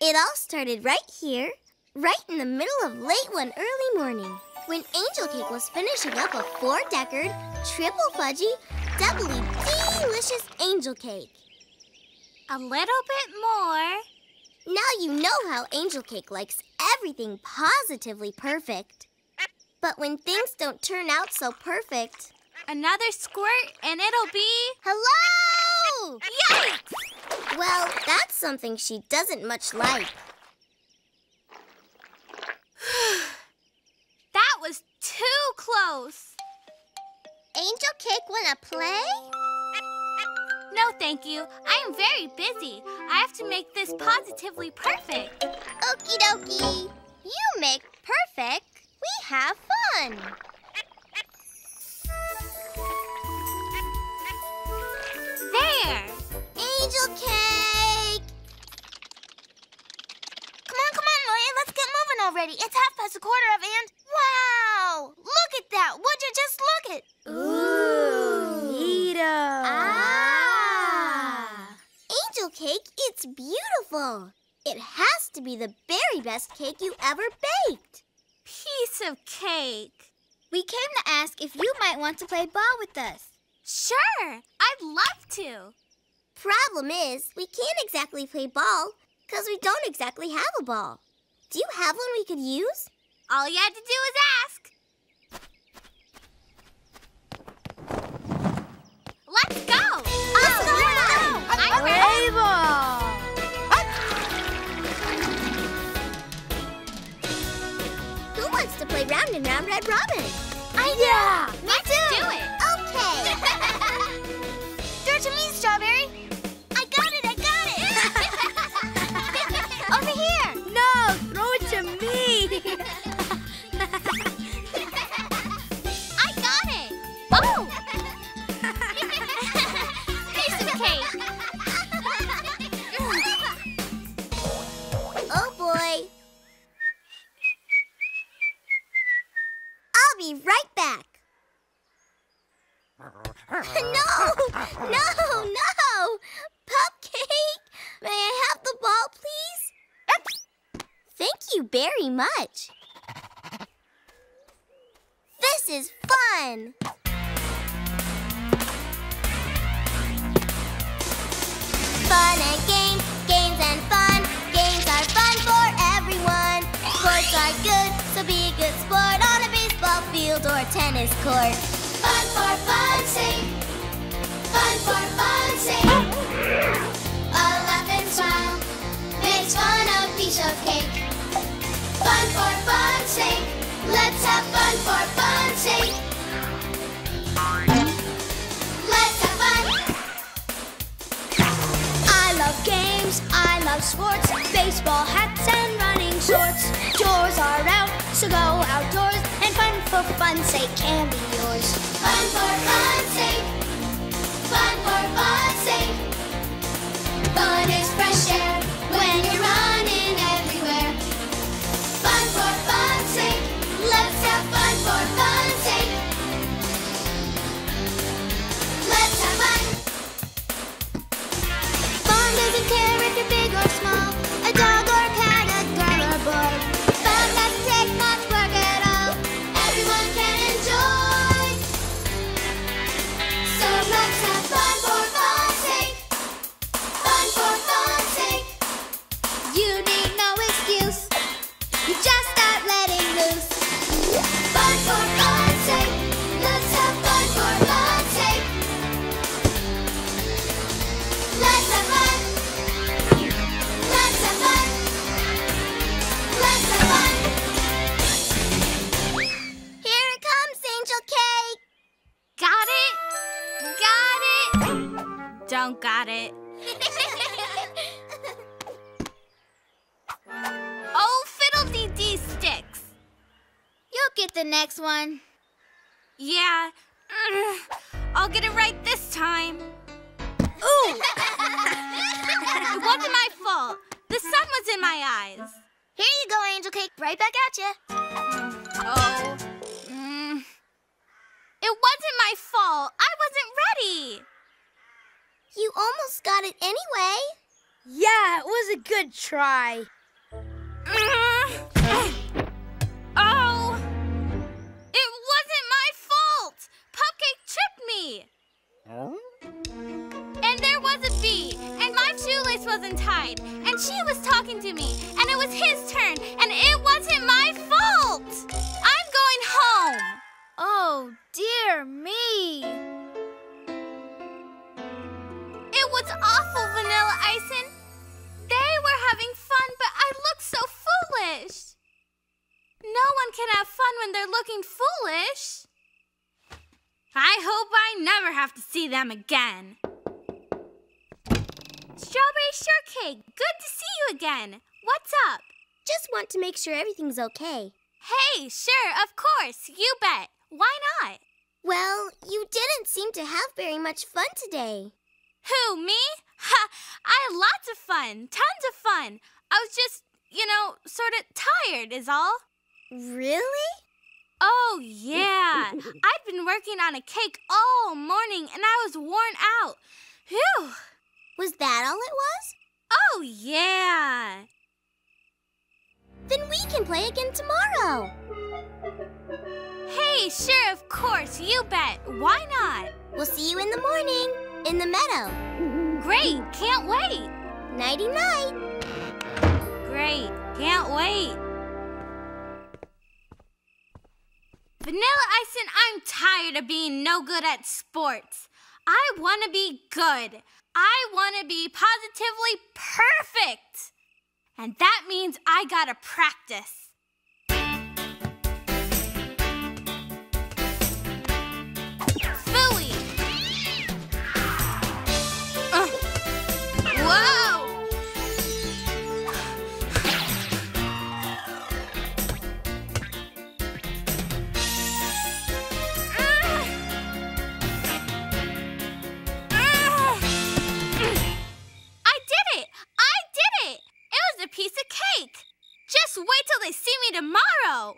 It all started right here, right in the middle of late one early morning, when Angel Cake was finishing up a four-deckered, triple-fudgy, doubly delicious angel cake. A little bit more. Now you know how Angel Cake likes everything positively perfect. But when things don't turn out so perfect... Another squirt and it'll be... Hello! Yikes! Well, that's something she doesn't much like. That was too close. Angel Cake wanna play? No, thank you. I am very busy. I have to make this positively perfect. Okie dokie. You make perfect. We have fun. There. Angel Cake. Come on, Lily. Let's get moving already. It's 1/2 past a quarter of and... Wow! Look at that. Would you just look at... Ooh. Neato. Ah. Angel Cake, it's beautiful. It has to be the very best cake you ever baked. Piece of cake. We came to ask if you might want to play ball with us. Sure, I'd love to. Problem is, we can't exactly play ball because we don't exactly have a ball. Do you have one we could use? All you had to do was ask. Let's go! I'm ready! To play round and round Red Robin. Yeah! Me too! Let's do it! Okay! Throw to me, Strawberry! I got it! I got it! Over here! No! Throw it to me! I got it! Oh! Piece of cake! Oh boy! I'll be right back. No! Pupcake, may I have the ball, please? Thank you very much. This is fun. Fun and games, games and fun. Games are fun for everyone. Sports are good, so be a good sport on a baseball field or tennis court. Fun for fun's sake. Fun for fun's sake. All laugh and smile. Makes fun a piece of cake. Fun for fun's sake. Let's have fun for fun's sake. Let's have fun. I love games, I love sports, baseball hats and running shorts. Chores are out, so go outdoors, and fun for fun's sake can be yours. Fun for fun's sake, fun for fun's sake. Fun is fresh air when you're running everywhere. Fun for fun's sake, let's have fun for fun's sake. Let's have fun. Doesn't care if you're big or small, a dog or a cat, a girl or a boy. Fun doesn't take much work at all. Everyone can enjoy. So let's have fun for fun's sake. Fun for fun's sake. You need no excuse. You just start letting loose. Fun for fun's sake. Let's have fun for fun's sake. Let's have fun. Don't got it. Oh, fiddle-dee-dee sticks. You'll get the next one. Yeah. I'll get it right this time. Ooh! It wasn't my fault. The sun was in my eyes. Here you go, Angel Cake. Right back at you. It wasn't my fault. I wasn't ready. You almost got it anyway. Yeah, it was a good try. Oh! It wasn't my fault! Pupcake tripped me! Oh? And there was a bee, and my shoelace wasn't tied, and she was talking to me, and it was his turn, and it wasn't my fault! I'm going home! Oh, dear me! It was awful, Vanilla Icin! They were having fun, but I looked so foolish! No one can have fun when they're looking foolish! I hope I never have to see them again! Strawberry Shortcake, good to see you again! What's up? Just want to make sure everything's okay. Hey, sure, of course, you bet. Why not? Well, you didn't seem to have very much fun today. Who, me? Ha! I had lots of fun, tons of fun. I was just, sort of tired is all. Really? Oh, yeah. I'd been working on a cake all morning and I was worn out. Phew! Was that all it was? Oh, yeah. Then we can play again tomorrow. Hey, sure, of course, you bet. Why not? We'll see you in the morning, in the meadow. Great, can't wait. Nighty-night. Great, can't wait. Vanilla Icin, I'm tired of being no good at sports. I want to be good. I want to be positively perfect. And that means I gotta practice. Phooey! Whoa! Piece of cake. Just wait till they see me tomorrow.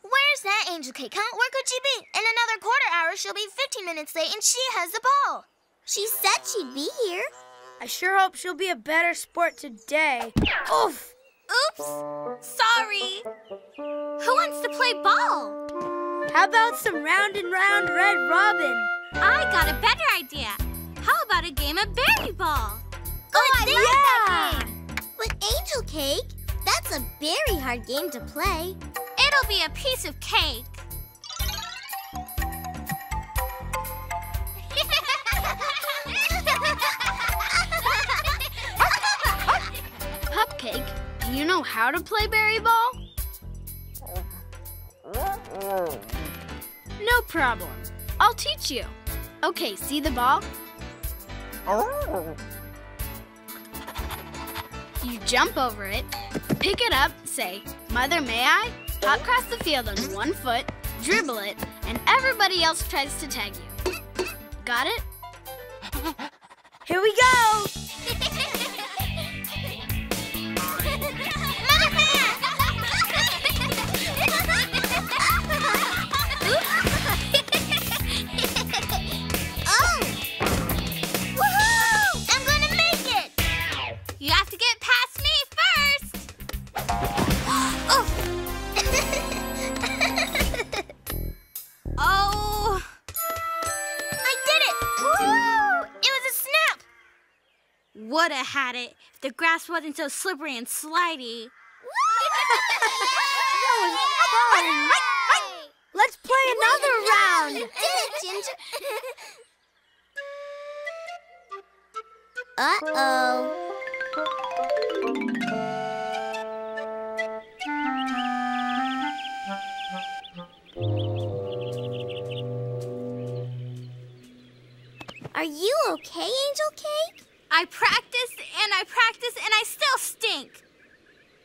Where's that angel cake, huh? Where could she be? In another quarter hour, she'll be 15 minutes late and she has the ball. She said she'd be here. I sure hope she'll be a better sport today. Oof! Oops! Sorry. Who wants to play ball? How about some round and round Red Robin? I got a better idea. How about a game of berry ball? Oh, I like that game! But Angel Cake, that's a very hard game to play. It'll be a piece of cake. Pupcake, do you know how to play berry ball? No problem. I'll teach you. Okay, see the ball? You jump over it, pick it up, say, "Mother, may I?" Hop across the field on one foot, dribble it, and everybody else tries to tag you. Got it? Here we go! Woulda had it if the grass wasn't so slippery and slidey. That was fun. Let's play another round. You did it, Ginger. Are you okay, Angel Cake? I practiced, and I still stink.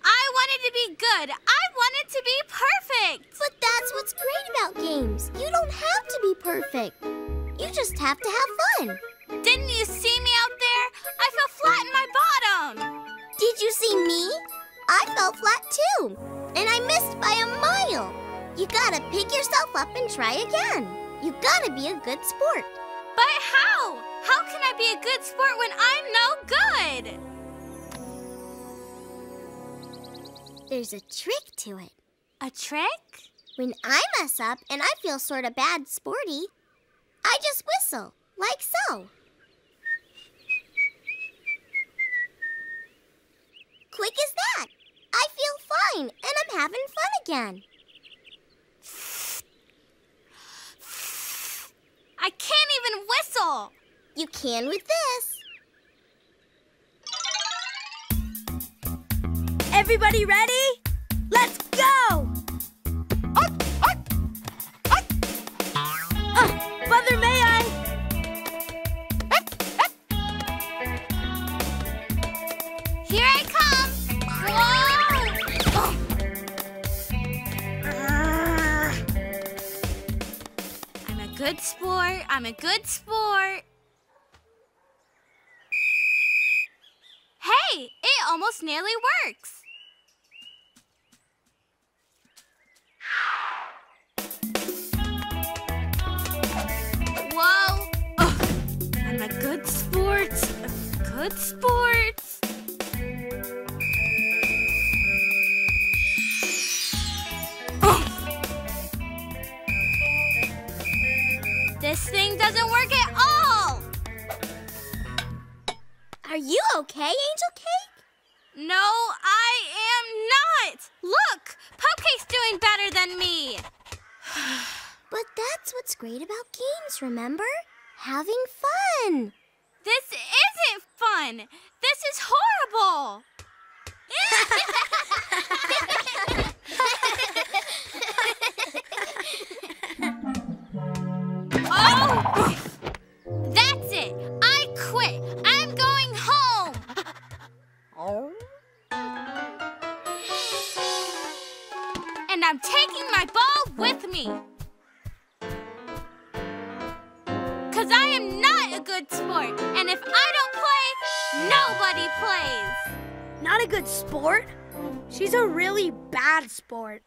I wanted to be good. I wanted to be perfect. But that's what's great about games. You don't have to be perfect. You just have to have fun. Didn't you see me out there? I fell flat in my bottom. Did you see me? I fell flat, too. And I missed by a mile. You gotta pick yourself up and try again. You gotta be a good sport. But how? How can I be a good sport when I'm no good? There's a trick to it. A trick? When I mess up and I feel sort of bad sporty, I just whistle, like so. Quick as that. I feel fine, and I'm having fun again. I can't even whistle. You can with this. Everybody ready? Let's go! Mother, may I? Here I come! Whoa! Oh. I'm a good sport, I'm a good sport. Hey, it almost nearly works. A good sport, a good sport. Oh. This thing doesn't work at all. Are you okay, Angel Cake? No, I am not. Look, Pupcake's doing better than me. But that's what's great about games, remember? Having fun! This isn't fun! This is horrible! Oh! That's it! I quit! I'm going home! Oh. And I'm taking my ball with me! Because I am not a good sport, and if I don't play, nobody plays. Not a good sport? She's a really bad sport.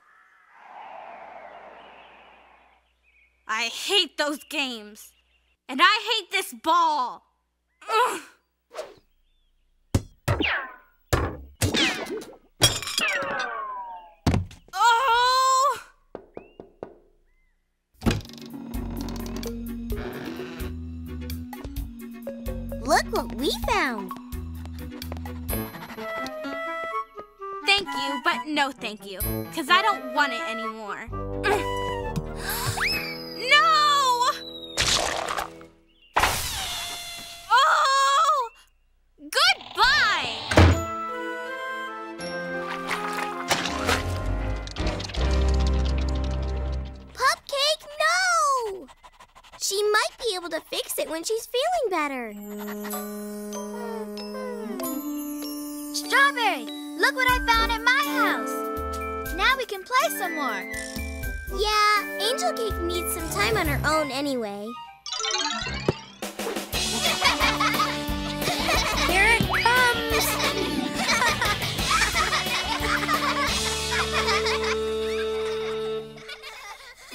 I hate those games, and I hate this ball. Ugh. Look what we found. Thank you, but no thank you, because I don't want it anymore. No! Oh! Goodbye! Pupcake, no! She might be able to fix it when she's feeling better. Strawberry, look what I found at my house. Now we can play some more. Yeah, Angel Cake needs some time on her own anyway. Here it comes.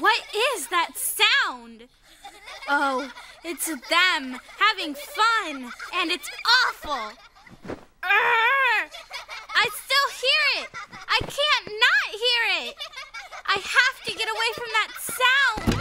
What is that sound? Oh, it's them having fun, and it's awful. Urgh! I still hear it. I can't not hear it. I have to get away from that sound.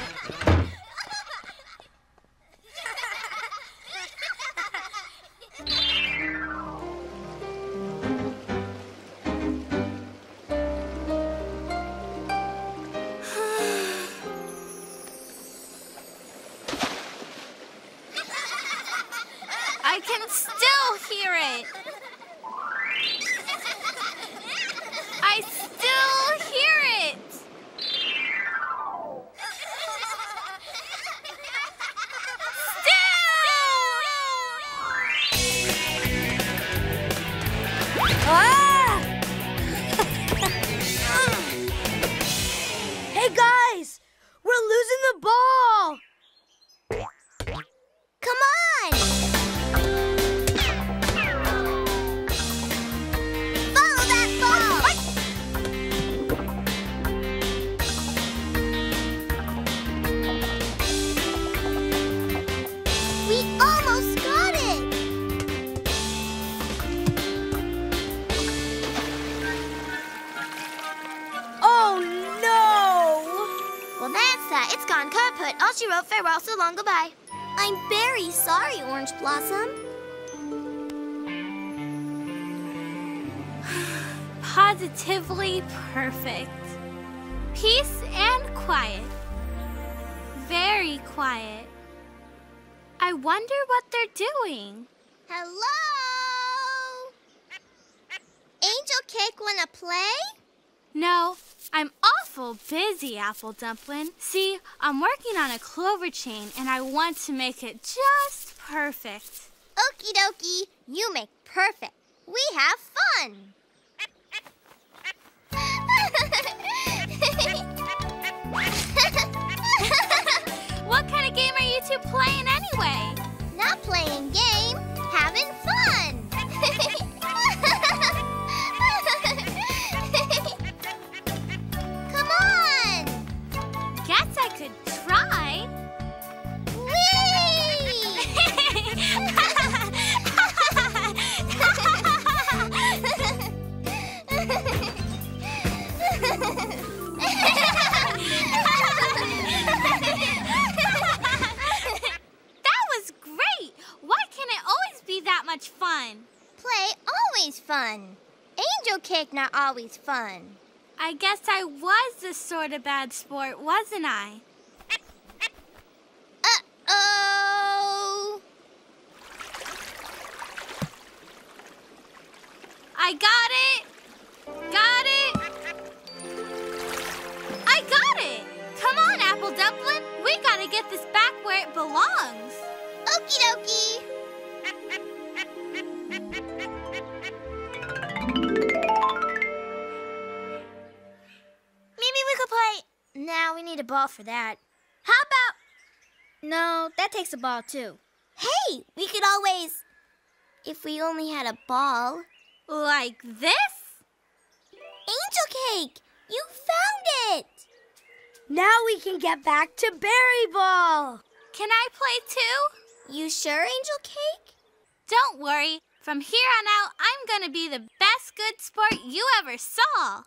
Come on! Well, she wrote farewell so long goodbye. I'm very sorry, Orange Blossom. Positively perfect. Peace and quiet. Very quiet. I wonder what they're doing. Hello? Angel Cake wanna play? No, I'm awful busy, Apple Dumpling. See, I'm working on a clover chain and I want to make it just perfect. Okie dokie, you make perfect. We have fun. What kind of game are you two playing anyway? Not playing game, having fun. Come on. Guess I could try. Much fun. Play always fun. Angel Cake not always fun. I guess I was this sort of bad sport, wasn't I? Uh-oh. I got it. Got it. I got it. Come on, Apple Dumpling. We gotta get this back where it belongs. Okie dokie. Now we need a ball for that. How about... No, that takes a ball too. Hey, we could always... If we only had a ball. Like this? Angel Cake, you found it! Now we can get back to Berry Ball. Can I play too? You sure, Angel Cake? Don't worry. From here on out, I'm gonna be the best good sport you ever saw.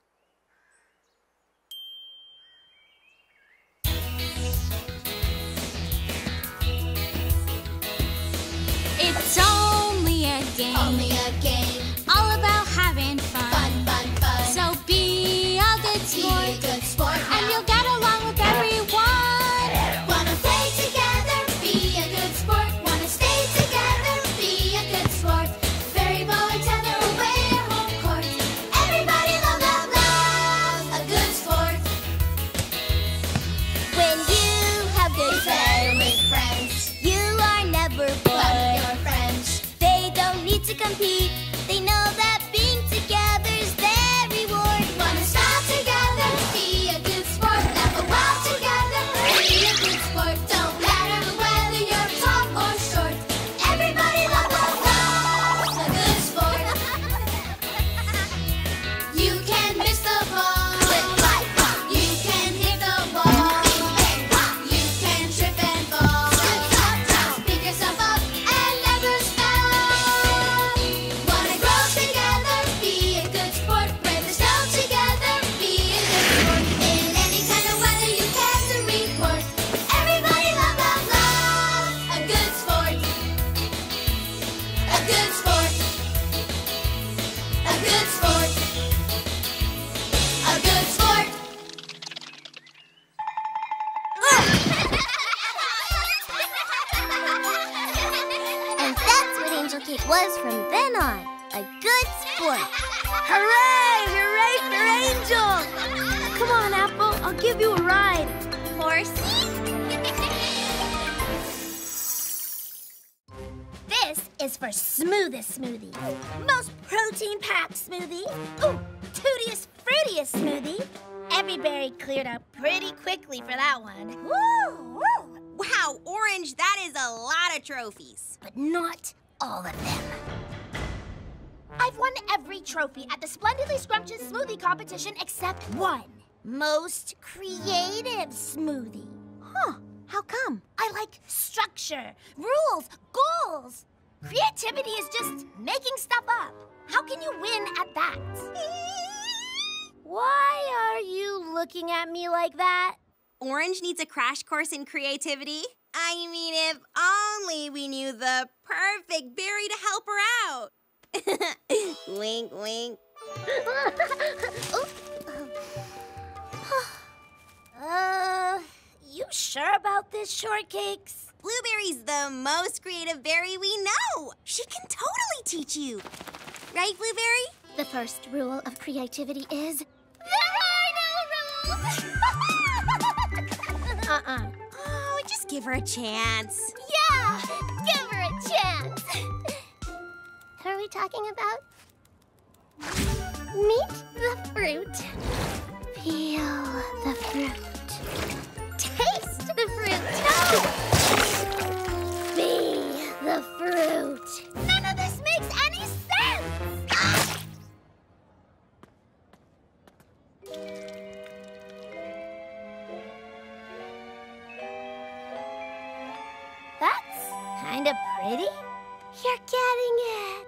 It's only a game, all about having fun, fun, fun, fun. So be a good sport, be a good sport, and you'll get along with everyone. Wanna play together, be a good sport. Wanna stay together, be a good sport. Fairy ball each other away at home court. Everybody love, love, love a good sport. When you have good fun with friends, you are never bored. To compete, they know that being together's their reward. Wanna smile together, be a good sport. Laugh a while together, be a good sport. Don't matter whether you're tall or short. Everybody love, love, love a good sport. You can miss the ball, you can hit the ball, you can trip and fall. Pick yourself up and never stop. It was from then on a good sport. Hooray! Hooray for Angel! Come on, Apple, I'll give you a ride. Horsey? This is for smoothest smoothie. Most protein-packed smoothie. Ooh, tootiest, fruitiest smoothie. Every berry cleared up pretty quickly for that one. Woo! Woo! Wow, Orange, that is a lot of trophies. But not all of them. I've won every trophy at the Splendidly Scrumptious Smoothie Competition except one. Most creative smoothie. Huh, how come? I like structure, rules, goals. Creativity is just making stuff up. How can you win at that? Why are you looking at me like that? Orange needs a crash course in creativity? I mean, if only we knew the perfect berry to help her out. Wink, wink. You sure about this, Shortcakes? Blueberry's the most creative berry we know. She can totally teach you. Right, Blueberry? The first rule of creativity is... There are no rules! Oh, just give her a chance. Yeah, give her a chance. Who are we talking about? Meet the fruit. Feel the fruit. Taste the fruit. No! Be the fruit. None of this makes any sense! Ah! That's kind of pretty. You're getting it.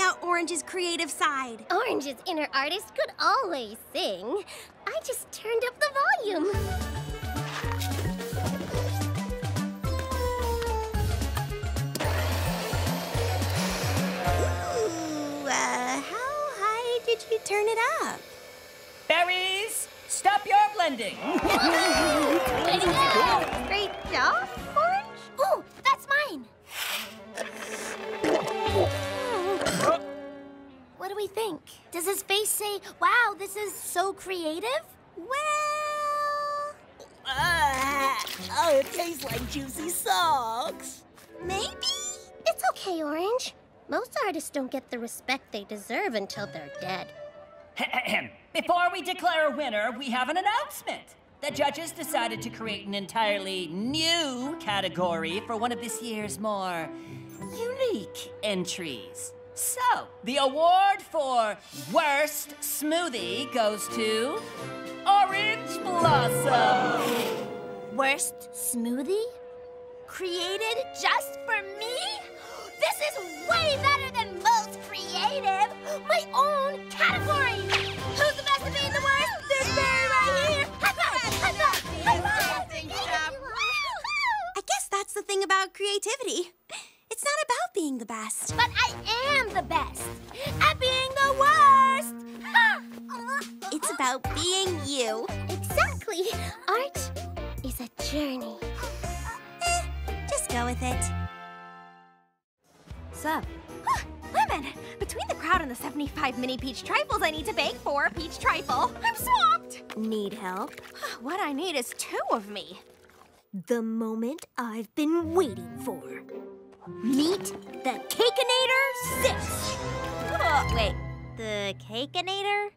Out Orange's creative side. Orange's inner artist could always sing. I just turned up the volume. Ooh, how high did you turn it up? Berries, stop your blending. Way to go. Great job, Orange. Oh, that's mine. What do we think? Does his face say, wow, this is so creative? Well... oh, it tastes like juicy socks. Maybe? It's okay, Orange. Most artists don't get the respect they deserve until they're dead. Before we declare a winner, we have an announcement. The judges decided to create an entirely new category for one of this year's more unique entries. So, the award for Worst Smoothie goes to Orange Blossom. Worst Smoothie? Created just for me? This is way better than most creative. My own category. Who's the best at being the worst? This berry right here. High five! High five! High five! I guess that's the thing about creativity. It's not about being the best. But I am the best at being the worst. It's about being you. Exactly. Art is a journey. Just go with it. Sup? Lemon! Between the crowd and the 75 mini peach trifles I need to bake for a peach trifle, I'm swamped. Need help? What I need is two of me. The moment I've been waiting for. Meet the Cakeinator 6! Wait, the Cakeinator?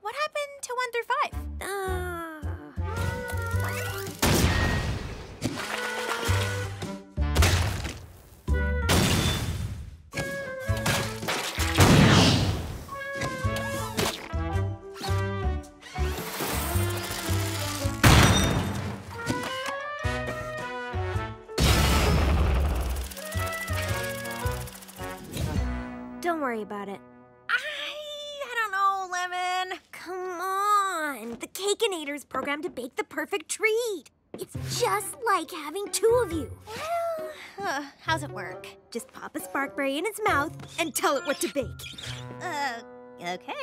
What happened to 1 through 5? Don't worry about it. I don't know, Lemon. Come on. The Cakeinator's programmed to bake the perfect treat. It's just like having two of you. Well, how's it work? Just pop a sparkberry in its mouth and tell it what to bake. Okay.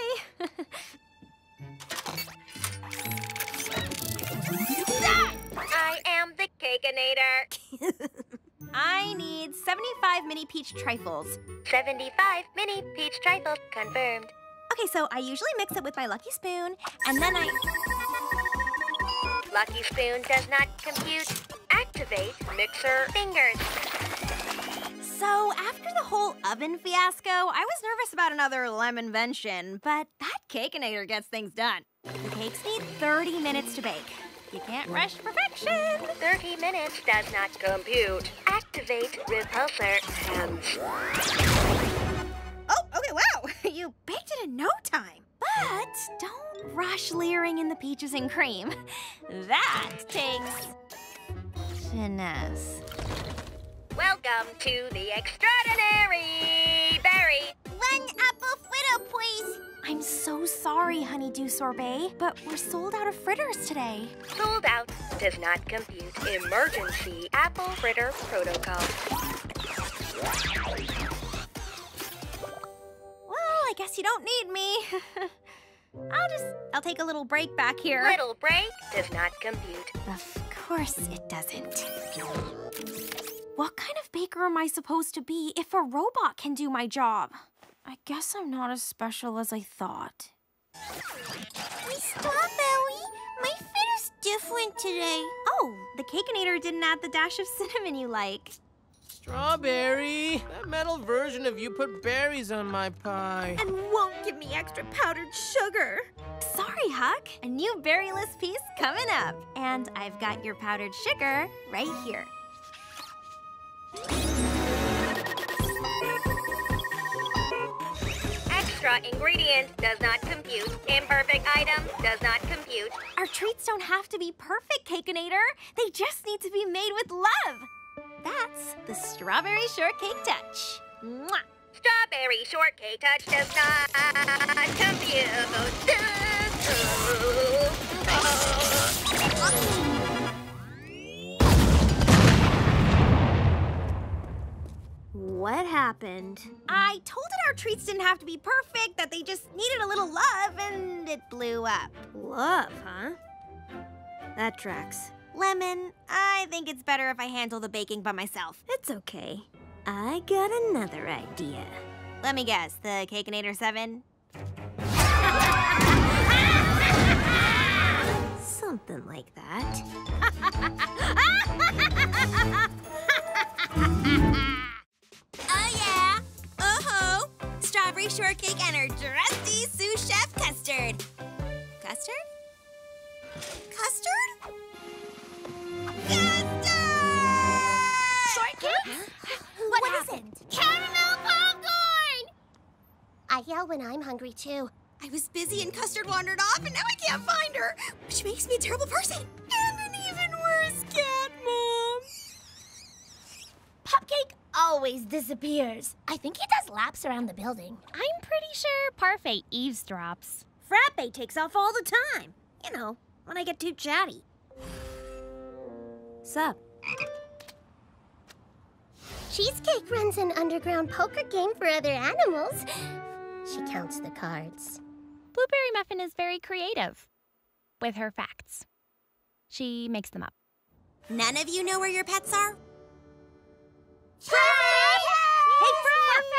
I am the Cakeinator. I need 75 mini peach trifles. 75 mini peach trifles confirmed. Okay, so I usually mix it with my lucky spoon, and then I... Lucky spoon does not compute. Activate mixer fingers. So after the whole oven fiasco, I was nervous about another lemonvention, but that Cakeinator gets things done. The cakes need 30 minutes to bake. You can't rush perfection. 30 minutes does not compute. Activate repulsor hands. Oh, okay, wow. You baked it in no time. But don't rush layering in the peaches and cream. That takes finesse. Welcome to the extraordinary berry. One apple fritto, please. I'm so sorry, Honeydew Sorbet, but we're sold out of fritters today. Sold out does not compute. Emergency apple fritter protocol. Well, I guess you don't need me. I'll take a little break back here. Little break does not compute. Of course it doesn't. What kind of baker am I supposed to be if a robot can do my job? I guess I'm not as special as I thought. Stop, Ellie. My fritter's different today. Oh, the Cakeinator didn't add the dash of cinnamon you like. Strawberry, that metal version of you put berries on my pie. And won't give me extra powdered sugar. Sorry, Huck. A new berryless piece coming up. And I've got your powdered sugar right here. Extra ingredient does not compute. Imperfect item does not compute. Our treats don't have to be perfect, Cakeinator. They just need to be made with love. That's the Strawberry Shortcake Touch. Mwah. Strawberry Shortcake Touch does not compute. What happened? I told it our treats didn't have to be perfect, that they just needed a little love, and it blew up. Love, huh? That tracks. Lemon, I think it's better if I handle the baking by myself. It's okay. I got another idea. Let me guess, the Cakeinator 7? Something like that. Strawberry Shortcake and her trusty sous chef Custard. Custard? Custard? Custard! Shortcake? What happened? Is it? Caramel popcorn! I yell when I'm hungry too. I was busy and Custard wandered off and now I can't find her, which makes me a terrible person. And an even worse cat, Mom. Pupcake always disappears. I think he does laps around the building. I'm pretty sure Parfait eavesdrops. Frappe takes off all the time. You know, when I get too chatty. Sup? Cheesecake runs an underground poker game for other animals. She counts the cards. Blueberry Muffin is very creative with her facts. She makes them up. None of you know where your pets are? Hey, Frappe!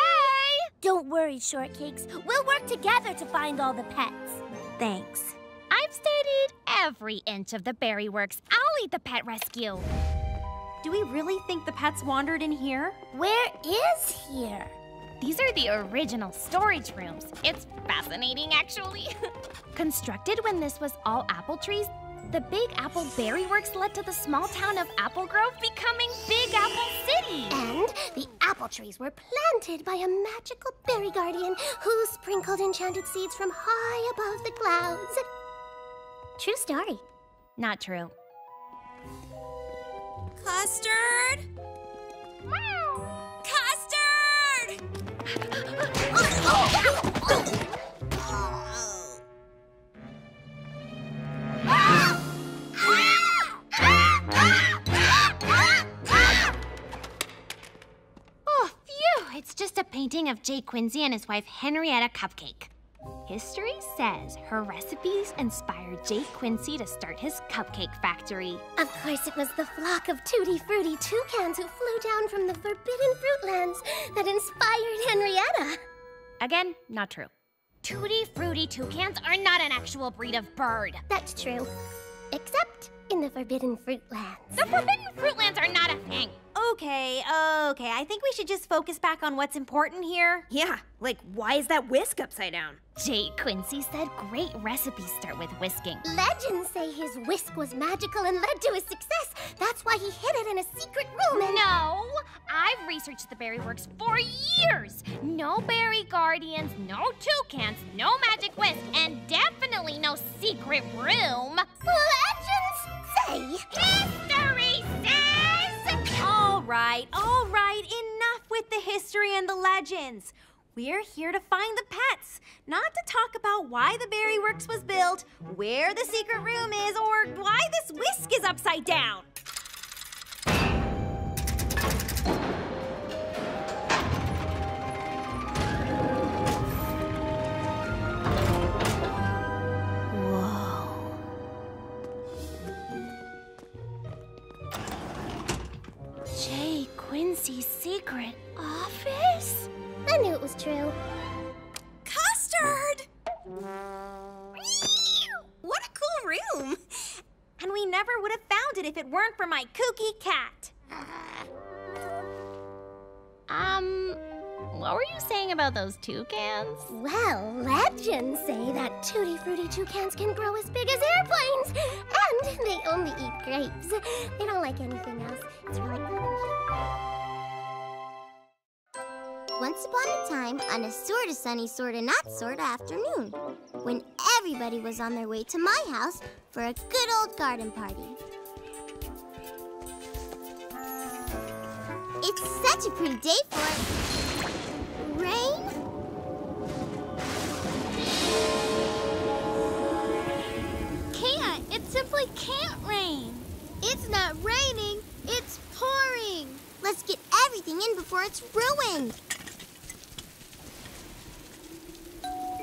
Don't worry, Shortcakes. We'll work together to find all the pets. Thanks. I've studied every inch of the berry works. I'll lead the pet rescue. Do we really think the pets wandered in here? Where is here? These are the original storage rooms. It's fascinating, actually. Constructed when this was all apple trees, the Big Apple Berry Works led to the small town of Apple Grove becoming Big Apple City. And the apple trees were planted by a magical berry guardian who sprinkled enchanted seeds from high above the clouds. True story. Not true. Custard? Wow. Custard! It's just a painting of Jay Quincy and his wife Henrietta Cupcake. History says her recipes inspired Jay Quincy to start his cupcake factory. Of course, it was the flock of Tutti Frutti toucans who flew down from the forbidden fruit lands that inspired Henrietta. Again, not true. Tutti Frutti toucans are not an actual breed of bird. That's true, except in the forbidden fruit lands. The forbidden fruit lands are not a thing. Okay, I I think we should just focus back on what's important here. Yeah, like why is that whisk upside down? J. Quincy said great recipes start with whisking. Legends say his whisk was magical and led to his success. That's why he hid it in a secret room and... No! I've researched the Berry Works for years! No berry guardians, no toucans, no magic whisk, and definitely no secret room! Legends say! History says! All right, enough with the history and the legends! We're here to find the pets, not to talk about why the Berry Works was built, where the secret room is, or why this whisk is upside down. Whoa. J. Quincy's secret office? I knew it was true. Custard! What a cool room! And we never would have found it if it weren't for my kooky cat. What were you saying about those toucans? Well, legends say that Tutti Frutti toucans can grow as big as airplanes! And they only eat grapes. They don't like anything else. It's really cool. Once upon a time, on a sorta sunny, sorta not sorta afternoon, when everybody was on their way to my house for a good old garden party. It's such a pretty day for it. Rain? Can't! It simply can't rain! It's not raining, it's pouring! Let's get everything in before it's ruined!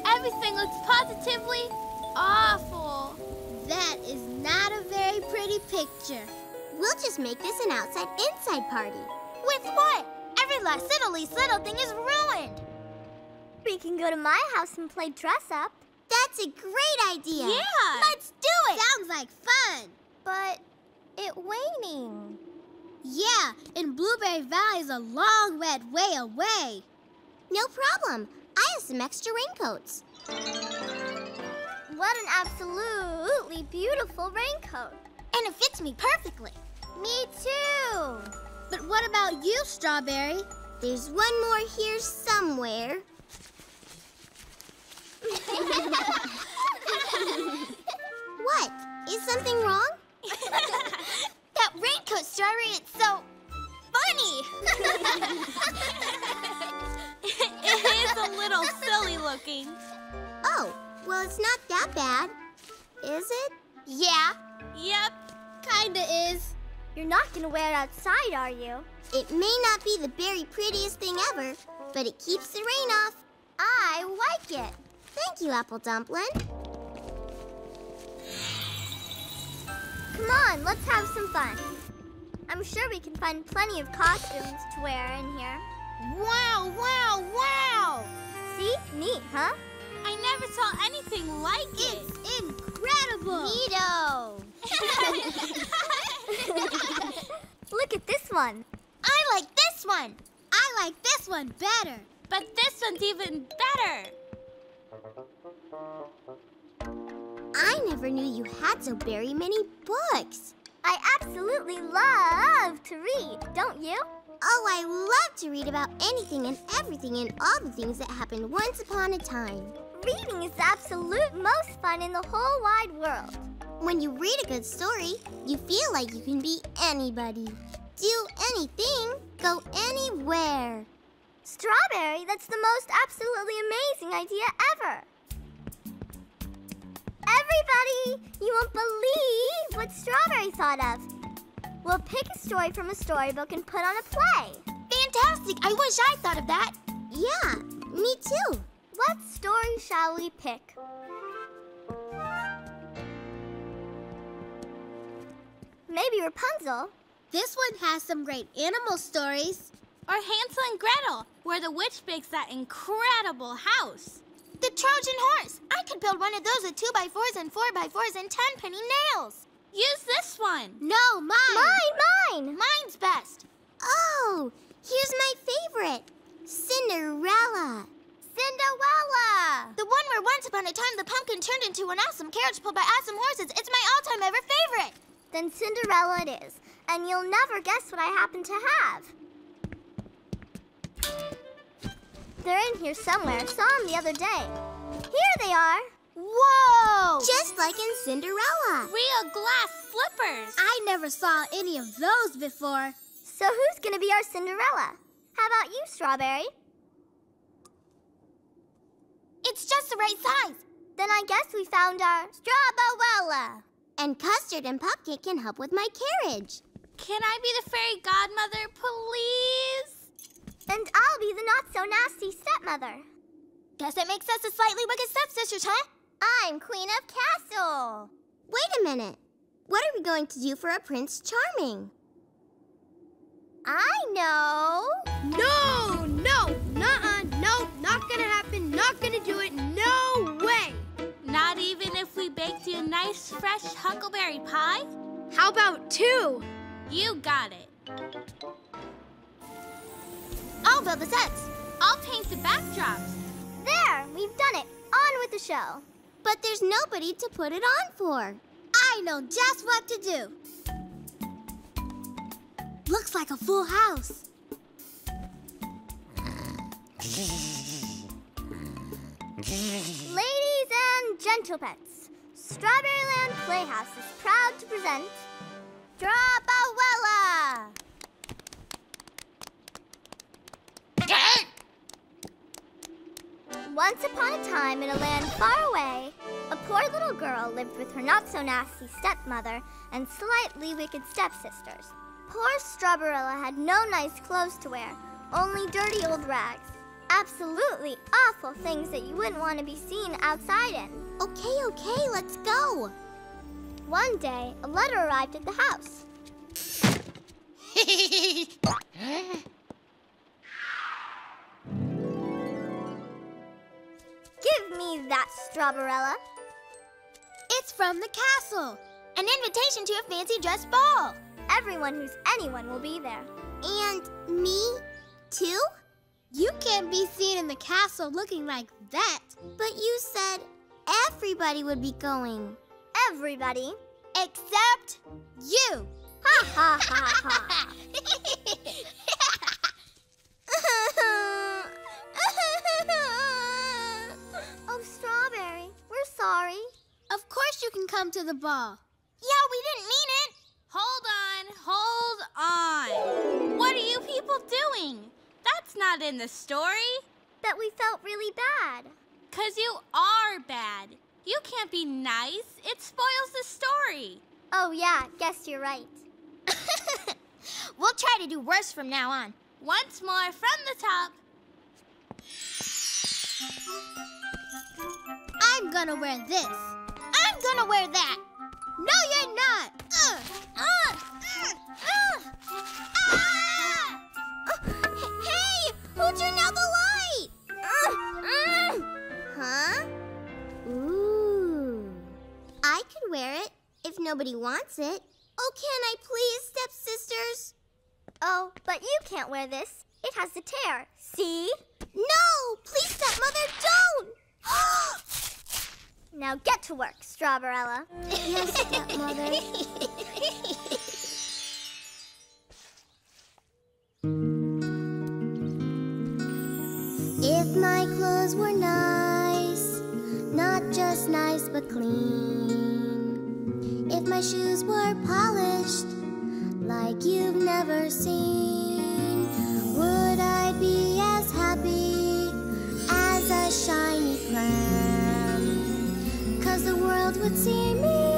Everything looks positively awful. That is not a very pretty picture. We'll just make this an outside-inside party. With what? Every last little thing is ruined. We can go to my house and play dress-up. That's a great idea. Yeah. Let's do it. Sounds like fun. But it's raining. Yeah, and Blueberry Valley's a long, red way away. No problem. I have some extra raincoats. What an absolutely beautiful raincoat. And it fits me perfectly. Me too. But what about you, Strawberry? There's one more here somewhere. What? Is something wrong? That raincoat, Strawberry, it's so funny. It is a little silly looking. Oh, well, it's not that bad. Is it? Yeah. Yep, kinda is. You're not gonna wear it outside, are you? It may not be the very prettiest thing ever, but it keeps the rain off. I like it. Thank you, Apple Dumpling. Come on, let's have some fun. I'm sure we can find plenty of costumes to wear in here. Wow, wow, wow! See? Neat, huh? I never saw anything like it! It's incredible! Neato! Look at this one! I like this one! I like this one better! But this one's even better! I never knew you had so very many books! I absolutely love to read, don't you? Oh, I love to read about anything and everything and all the things that happened once upon a time. Reading is the absolute most fun in the whole wide world. When you read a good story, you feel like you can be anybody. Do anything, go anywhere. Strawberry, that's the most absolutely amazing idea ever. Everybody, you won't believe what Strawberry thought of. We'll pick a story from a storybook and put on a play. Fantastic! I wish I thought of that. Yeah, me too. What story shall we pick? Maybe Rapunzel. This one has some great animal stories. Or Hansel and Gretel, where the witch makes that incredible house. The Trojan horse. I could build one of those with 2x4s and 4x4s and 10-penny nails. Use this one. No, mine. Mine's best. Oh, Here's my favorite, Cinderella. Cinderella! The one where once upon a time the pumpkin turned into an awesome carriage pulled by awesome horses. It's my all-time ever favorite. Then Cinderella it is, and you'll never guess what I happen to have. They're in here somewhere. I saw them the other day. Here they are. Whoa! Just like in Cinderella. Real glass slippers. I never saw any of those before. So who's going to be our Cinderella? How about you, Strawberry? It's just the right size. Then I guess we found our Strawberella. And Custard and Pupcake can help with my carriage. Can I be the fairy godmother, please? And I'll be the not-so-nasty stepmother. Guess it makes us the slightly wicked stepsisters, huh? I'm Queen of Castle. Wait a minute. What are we going to do for a Prince Charming? I know. No, no, nuh-uh, no, not gonna happen, not gonna do it, no way. Not even if we baked you nice, fresh huckleberry pie? How about two? You got it. I'll build the sets. I'll paint the backdrops. There, we've done it. On with the show. But there's nobody to put it on for. I know just what to do. Looks like a full house. Ladies and gentlepets, Strawberryland Playhouse is proud to present Strawberella. Once upon a time, in a land far away, a poor little girl lived with her not-so-nasty stepmother and slightly wicked stepsisters. Poor Strawberella had no nice clothes to wear, only dirty old rags. Absolutely awful things that you wouldn't want to be seen outside in. Okay, okay, let's go. One day, a letter arrived at the house. Give me that, Strawberella. It's from the castle. An invitation to a fancy dress ball. Everyone who's anyone will be there. And me, too? You can't be seen in the castle looking like that. But you said everybody would be going. Everybody? Except you. Ha, ha, ha, ha. Sorry. Of course you can come to the ball. Yeah, we didn't mean it. Hold on, hold on. What are you people doing? That's not in the story. But we felt really bad. 'Cause you are bad. You can't be nice. It spoils the story. Oh yeah, guess you're right. We'll try to do worse from now on. Once more from the top. I'm gonna wear this. I'm gonna wear that. No, you're not. Ah! Hey, who turned out the light? Huh? Ooh. I could wear it if nobody wants it. Oh, can I please, stepsisters? Oh, but you can't wear this. It has a tear. See? No, please, stepmother, don't. Now get to work, Strawberella. Yes, stepmother. If my clothes were nice, not just nice but clean. If my shoes were polished, like you've never seen, would I be as happy as a shiny clam? 'Cause the world would see me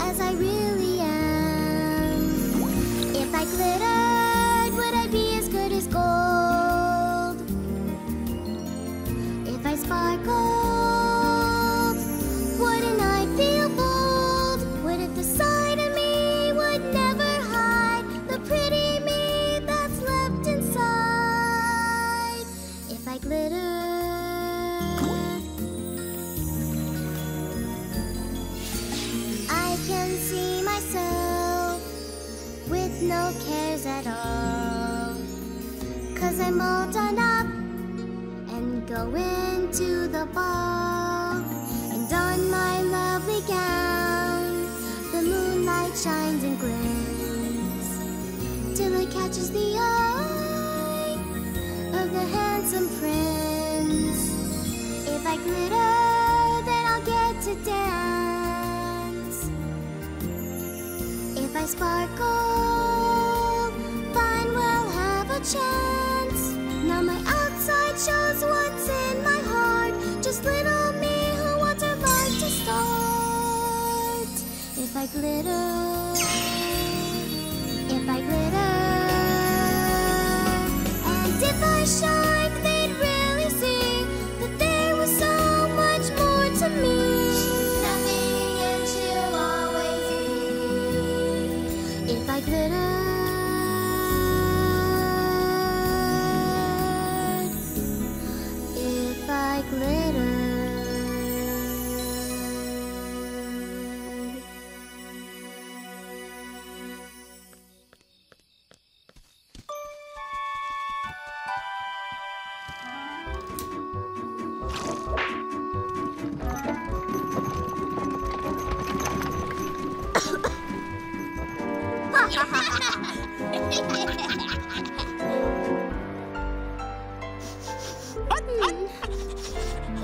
as I really am. If I glittered, would I be as good as gold? If I sparkled, wouldn't I feel bold? What if the side of me would never hide the pretty me that's left inside? If I glittered, see myself with no cares at all. 'cause I'm all done up and go into the ball and don my lovely gown. The moonlight shines and glints till it catches the eye of the handsome prince. If I glitter, then I'll get to dance. If I sparkle, fine, we'll have a chance. Now my outside shows what's in my heart. Just little me who wants her life to start. If I glitter, if I glitter, and if I shine, they'd really see that there was so much more to me. She's nothing and she'll always be. If I glitter.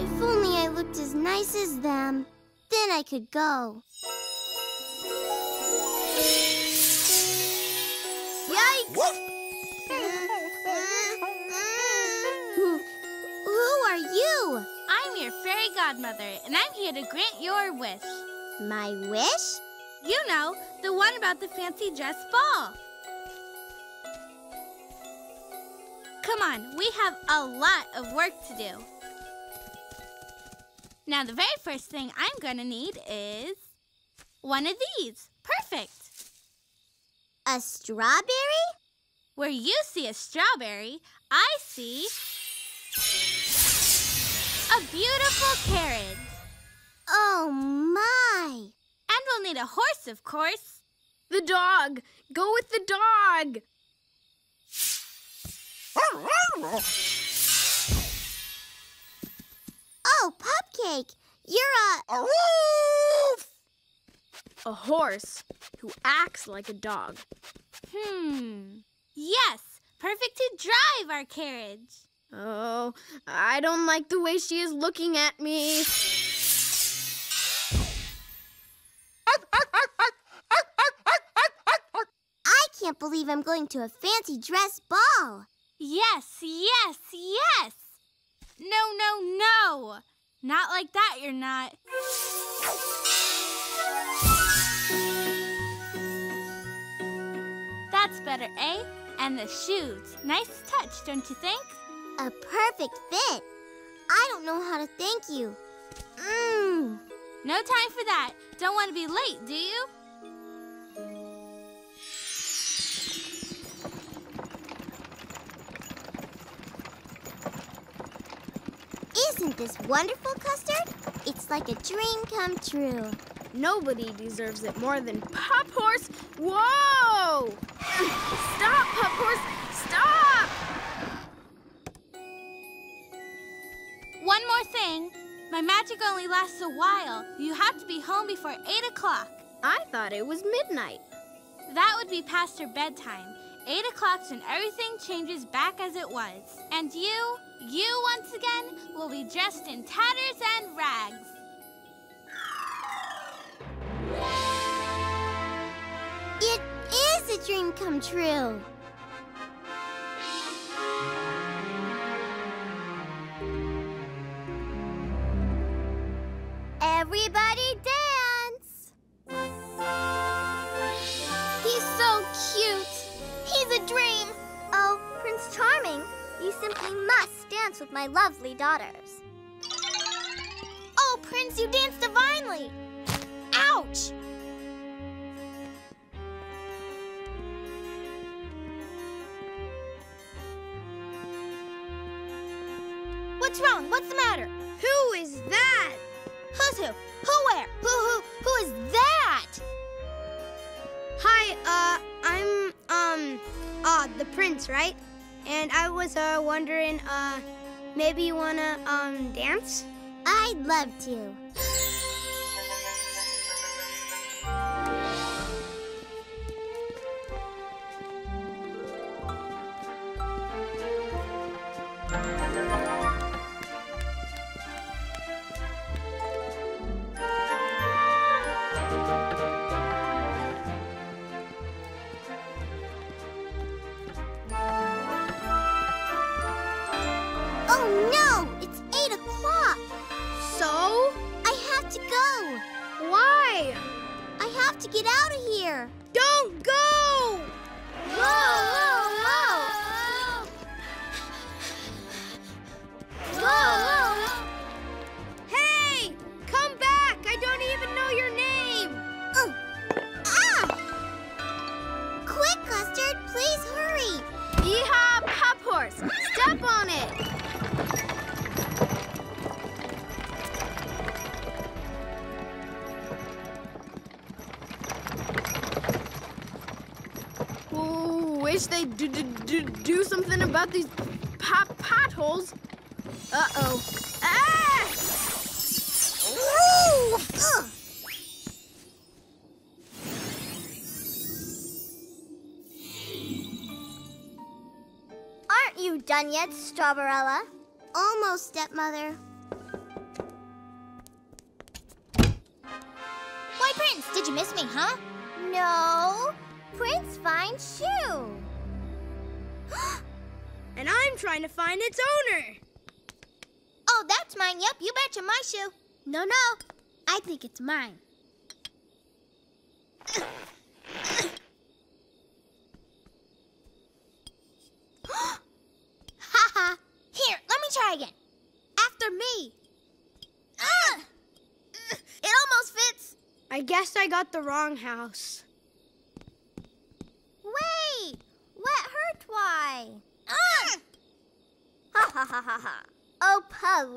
If only I looked as nice as them, then I could go. Yikes! Who are you? I'm your fairy godmother, and I'm here to grant your wish. My wish? You know, the one about the fancy dress ball. Come on, we have a lot of work to do. Now, the very first thing I'm going to need is one of these. Perfect. A strawberry? Where you see a strawberry, I see a beautiful carriage. Oh, my. And we'll need a horse, of course. The dog. Go with the dog. Oh, Pupcake, you're a... A horse who acts like a dog. Yes, perfect to drive our carriage. Oh, I don't like the way she is looking at me. I can't believe I'm going to a fancy dress ball. Yes, yes, yes! No, no, no! Not like that, you're not. That's better, eh? And the shoes. Nice touch, don't you think? A perfect fit. I don't know how to thank you. No time for that. Don't want to be late, do you? Isn't this wonderful, Custard? It's like a dream come true. Nobody deserves it more than Pup Horse. Whoa! Stop, Pup Horse! Stop! One more thing. My magic only lasts a while. You have to be home before 8 o'clock. I thought it was midnight. That would be past her bedtime. 8 o'clock's when everything changes back as it was. And you once again, will be dressed in tatters and rags. It is a dream come true. Everybody dance! He's so cute. He's a dream. Oh, Prince Charming. You simply must dance with my lovely daughters. Oh, Prince, you dance divinely! Ouch! What's wrong? What's the matter? Who is that? Who's who? Who where? Who is that? Hi, I'm the Prince, right? And I was wondering, maybe you wanna dance? I'd love to. They do something about these potholes. Uh-oh. Ah! Aren't you done yet, Strawberella? Almost, Stepmother. Why, Prince, did you miss me, huh? No. Prince finds shoe. And I'm trying to find its owner. Oh, that's mine. Yep, you betcha my shoe. No, no. I think it's mine. Ha ha. Here, let me try again. After me. It almost fits. I guess I got the wrong house. Wait. What hurt why? Ha ha ha ha ha. Oh,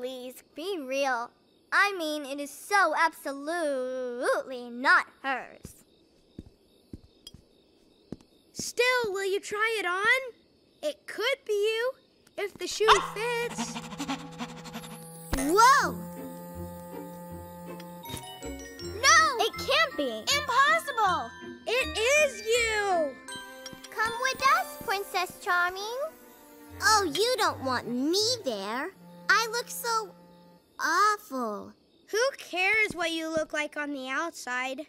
please, be real. I mean, it is so absolutely not hers. Still, will you try it on? It could be you, if the shoe fits. Whoa! No! It can't be. Impossible! It is you! Come with us, Princess Charming. Oh, you don't want me there. I look so awful. Who cares what you look like on the outside?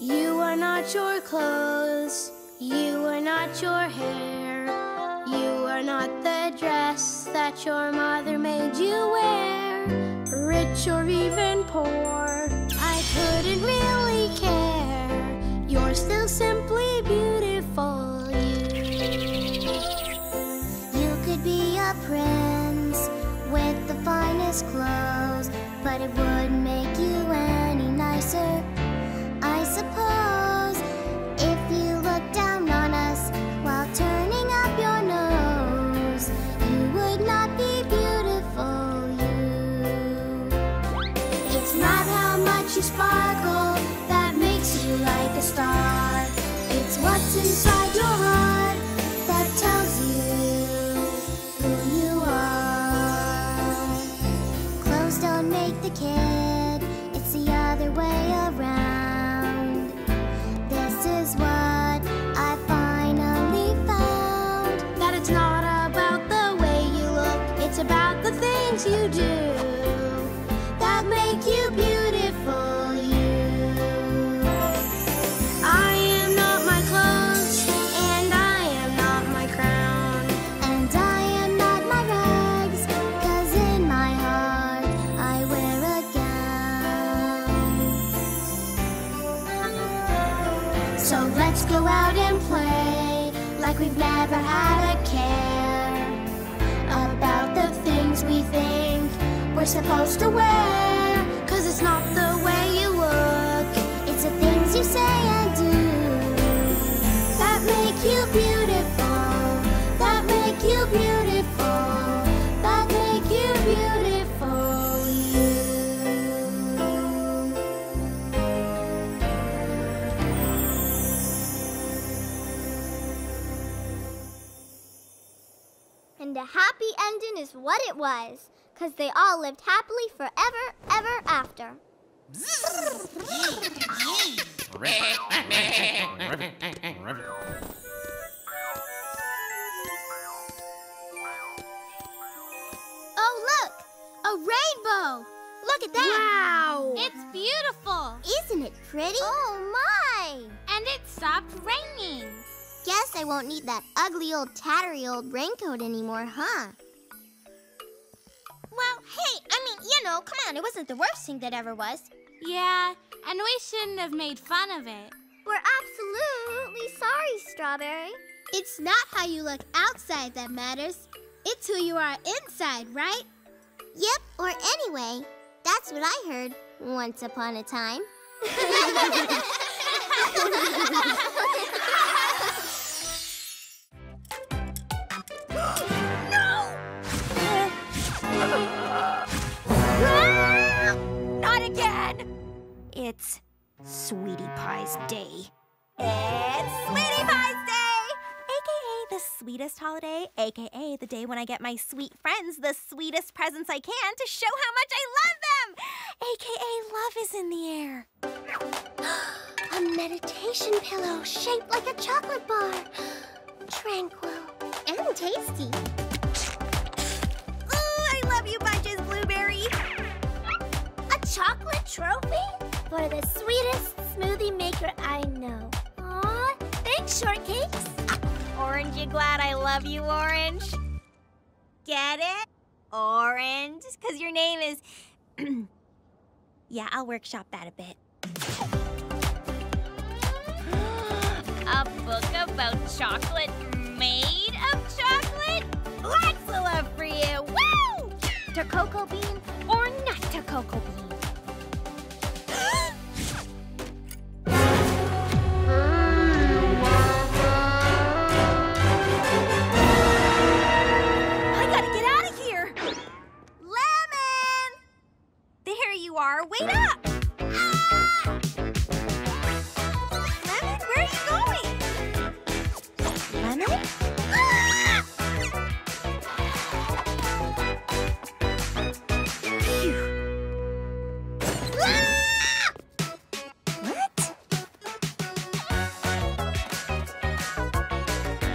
You are not your clothes. You are not your hair. You are not the dress that your mother made you wear. Rich or even poor, I couldn't really care. You're still simply beautiful, you. You could be a prince with the finest clothes, but it wouldn't make you any nicer, I suppose, if you looked down on us while turning up your nose. You would not be beautiful, you. It's not how much you sparkle that makes you like a star. It's what's inside your heart that tells you who you are. Clothes don't make the kid, it's the other way around. This is what I finally found. That it's not about the way you look, it's about the things you do that make you beautiful. Let's go out and play like we've never had a care about the things we think we're supposed to wear. 'Cause it's not the way you look, it's the things you say and do that make you beautiful, that make you beautiful, that make you beautiful, you. and a happy ending is what it was, 'cause they all lived happily forever, ever after. Oh, look! A rainbow! Look at that! Wow! It's beautiful! Isn't it pretty? Oh, my! And it stopped raining. Guess I won't need that ugly old tattery old raincoat anymore, huh? Well, hey, come on, it wasn't the worst thing that ever was. Yeah, and we shouldn't have made fun of it. We're absolutely sorry, Strawberry. It's not how you look outside that matters. It's who you are inside, right? Yep, or anyway, that's what I heard once upon a time. It's Sweetie Pie's Day. It's Sweetie Pie's Day! AKA the sweetest holiday, AKA the day when I get my sweet friends the sweetest presents I can to show how much I love them! AKA love is in the air. A meditation pillow shaped like a chocolate bar. Tranquil and tasty. Ooh, I love you bunches, Blueberry. A chocolate trophy? For the sweetest smoothie maker I know. Aw, thanks, Shortcakes. Orange, you glad I love you, Orange? Get it? Orange? Because your name is... Yeah, I'll workshop that a bit. A book about chocolate made of chocolate? Lots of love for you, woo! To cocoa bean or not to cocoa bean? Wait up! Lemon, where are you going? Lemon? Ah! Ah! What?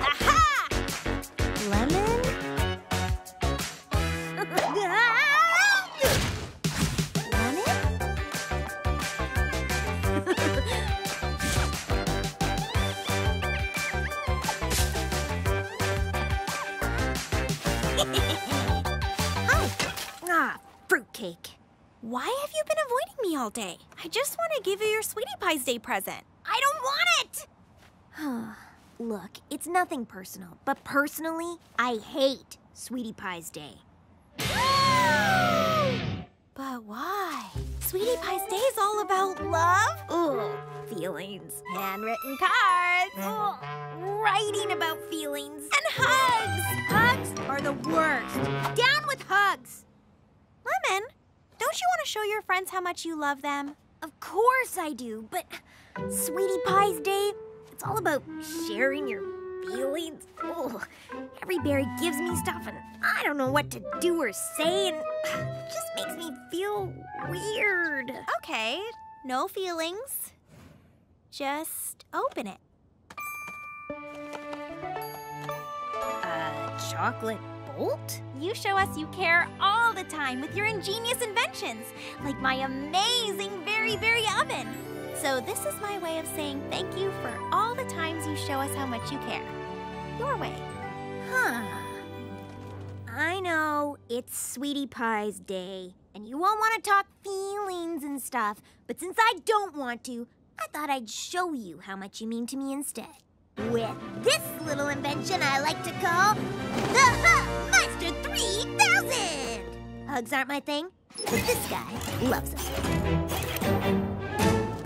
Aha! Lemon? Ah! Why have you been avoiding me all day? I just want to give you your Sweetie Pie's Day present. I don't want it! Look, it's nothing personal, but personally, I hate Sweetie Pie's Day. But why? Sweetie Pie's Day is all about love, feelings, handwritten cards, writing about feelings, and hugs! Hugs are the worst. Down with hugs! Lemon? Don't you want to show your friends how much you love them? Of course I do, but Sweetie Pie's Day, it's all about sharing your feelings. Ugh. Every berry gives me stuff and I don't know what to do or say and it just makes me feel weird. Okay, no feelings. Just open it. A chocolate bolt? You show us you care all the time with your ingenious inventions, like my amazing berry oven. So this is my way of saying thank you for all the times you show us how much you care. Your way. Huh. I know, it's Sweetie Pie's Day, and you won't want to talk feelings and stuff, but since I don't want to, I thought I'd show you how much you mean to me instead. With this little invention I like to call the Hug Monster 3000! Hugs aren't my thing, but this guy loves us.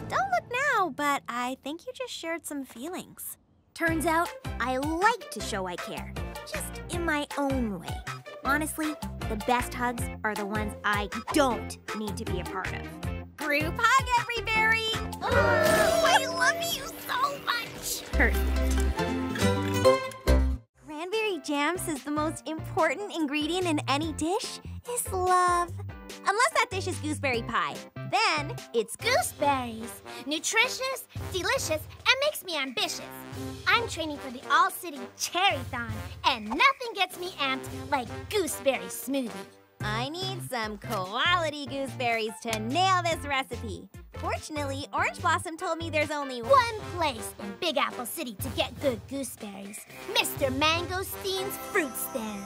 Don't look now, but I think you just shared some feelings. Turns out, I like to show I care, just in my own way. Honestly, the best hugs are the ones I don't need to be a part of. Group hug, everyberry! Oh, I love you so much! Perfect. Cranberry jam says the most most important ingredient in any dish is love. Unless that dish is gooseberry pie. Then it's gooseberries. Nutritious, delicious, and makes me ambitious. I'm training for the all-city cherry-thon, and nothing gets me amped like gooseberry smoothie. I need some quality gooseberries to nail this recipe. Fortunately, Orange Blossom told me there's only one place in Big Apple City to get good gooseberries. Mr. Mangosteen's Fruit Stand.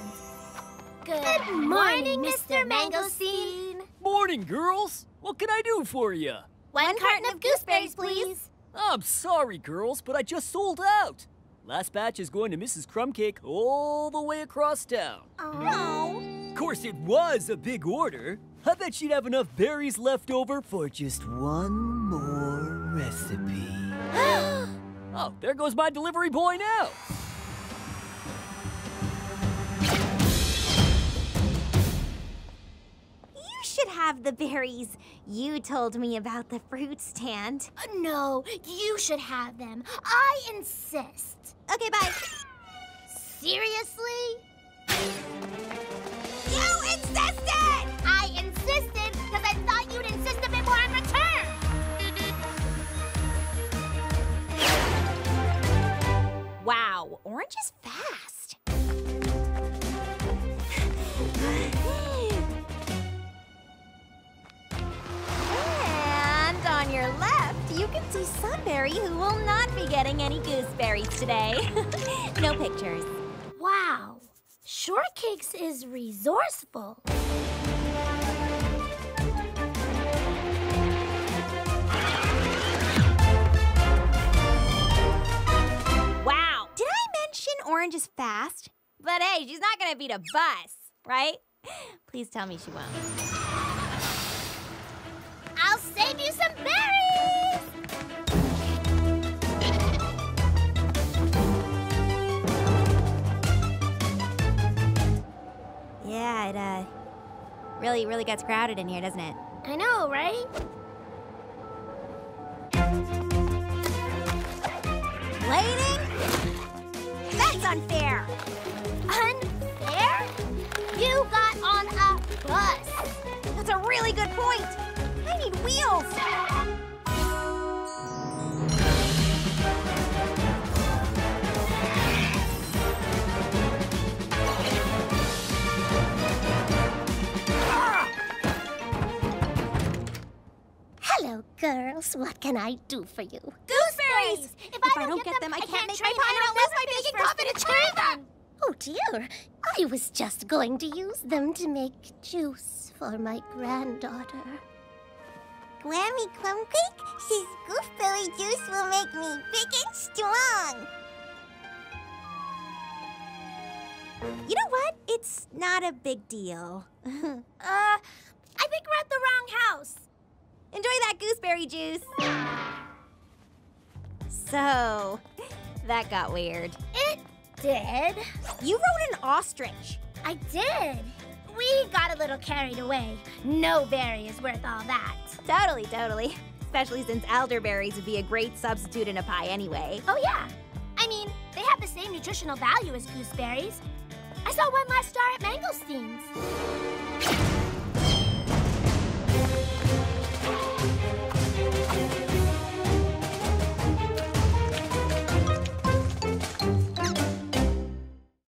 Good morning, Mr. Mangosteen. Morning, girls. What can I do for you? One carton of gooseberries, please. I'm sorry, girls, but I just sold out. Last batch is going to Mrs. Crumbcake all the way across town. Oh. Of course, it was a big order. I bet she'd have enough berries left over for just one more recipe. Oh, there goes my delivery boy now. You should have the berries. You told me about the fruit stand. No, you should have them. I insist. Okay, bye. Seriously? You insisted! I insisted because I thought you'd insist a bit more in return. Wow, Orange is fast. And on your left, you can see Sunberry, who will not be getting any gooseberries today. No pictures. Wow. Shortcakes is resourceful. Wow. Did I mention Orange is fast? But hey, she's not gonna beat a bus, right? Please tell me she won't. I'll save you some berries! Yeah, it really gets crowded in here, doesn't it? I know, right? Blading? That's unfair! Unfair? You got on a bus! That's a really good point! I need wheels! Hello, girls. What can I do for you? Gooseberries! If I don't get them, I can't make my pie, and I don't lose my baking confidence forever! Oh, dear. I was just going to use them to make juice for my granddaughter. Grammy Crumbcake says gooseberry juice will make me big and strong. You know what? It's not a big deal. I think we're at the wrong house. Enjoy that gooseberry juice. So, that got weird. It did. You rode an ostrich. I did. We got a little carried away. No berry is worth all that. Totally, totally. Especially since elderberries would be a great substitute in a pie anyway. Oh, yeah. I mean, they have the same nutritional value as gooseberries. I saw one last star at Mangosteen's.